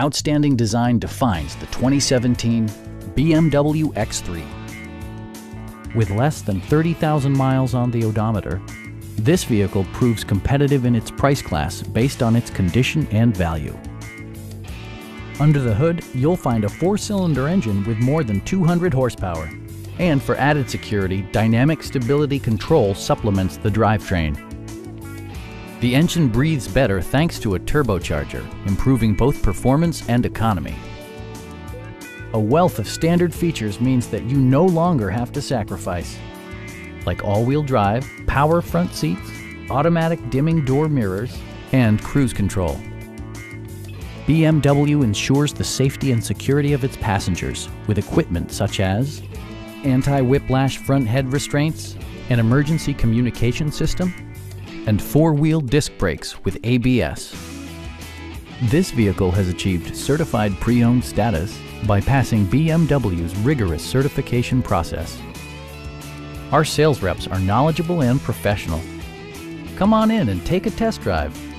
outstanding design defines the 2017 BMW X3. With less than 30,000 miles on the odometer, this vehicle proves competitive in its price class based on its condition and value. Under the hood, you'll find a 4-cylinder engine with more than 200 horsepower. And for added security, dynamic stability control supplements the drivetrain. The engine breathes better thanks to a turbocharger, improving both performance and economy. A wealth of standard features means that you no longer have to sacrifice, like all-wheel drive, power front seats, automatic dimming door mirrors, and cruise control. BMW ensures the safety and security of its passengers with equipment such as anti-whiplash front head restraints, an emergency communication system, and 4-wheel disc brakes with ABS. This vehicle has achieved certified pre-owned status by passing BMW's rigorous certification process. Our sales reps are knowledgeable and professional. Come on in and take a test drive.